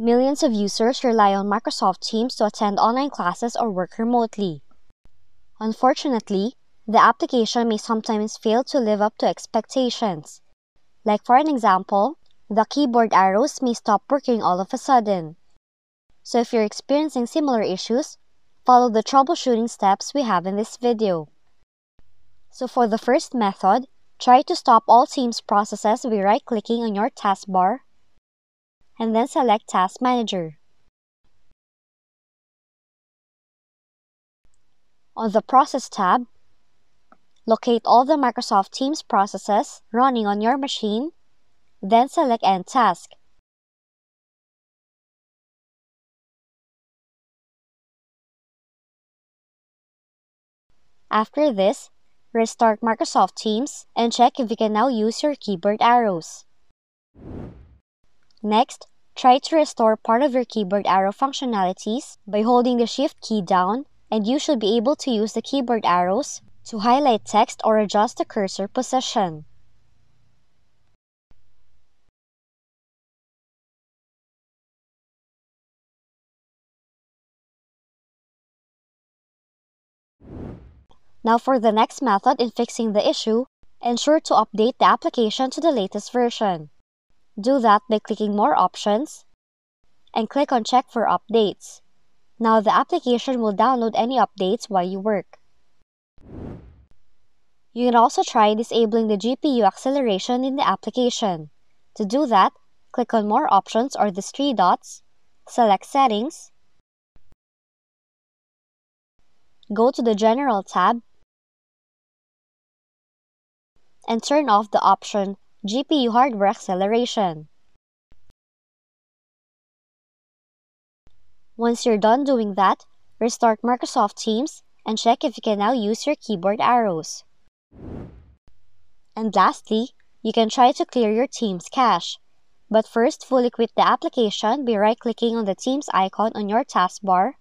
Millions of users rely on Microsoft Teams to attend online classes or work remotely. Unfortunately, the application may sometimes fail to live up to expectations. Like for an example, the keyboard arrows may stop working all of a sudden. So if you're experiencing similar issues, follow the troubleshooting steps we have in this video. So for the first method, try to stop all Teams processes by right-clicking on your taskbar and then select Task Manager. On the Process tab, locate all the Microsoft Teams processes running on your machine, then select End Task. After this, restart Microsoft Teams and check if you can now use your keyboard arrows. Next, try to restore part of your keyboard arrow functionalities by holding the Shift key down, and you should be able to use the keyboard arrows to highlight text or adjust the cursor position. Now for the next method in fixing the issue, ensure to update the application to the latest version. Do that by clicking More Options and click on Check for Updates. Now the application will download any updates while you work. You can also try disabling the GPU acceleration in the application. To do that, click on More Options or the three dots, select Settings, go to the General tab, and turn off the option GPU Hardware Acceleration. Once you're done doing that, restart Microsoft Teams and check if you can now use your keyboard arrows. And lastly, you can try to clear your Teams cache. But first, fully quit the application by right-clicking on the Teams icon on your taskbar,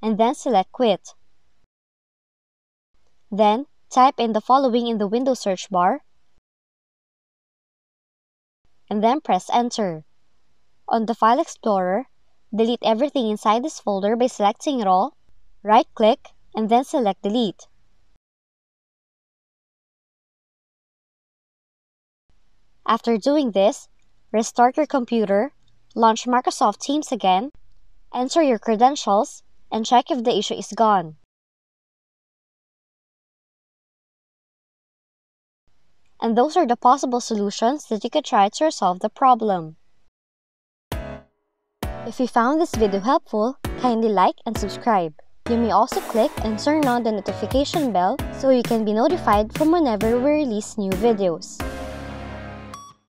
and then select Quit. Then, type in the following in the Windows search bar, and then press Enter. On the File Explorer, delete everything inside this folder by selecting it all, right-click, and then select Delete. After doing this, restart your computer, launch Microsoft Teams again, enter your credentials, and check if the issue is gone. And those are the possible solutions that you could try to resolve the problem. If you found this video helpful, kindly like and subscribe. You may also click and turn on the notification bell so you can be notified from whenever we release new videos.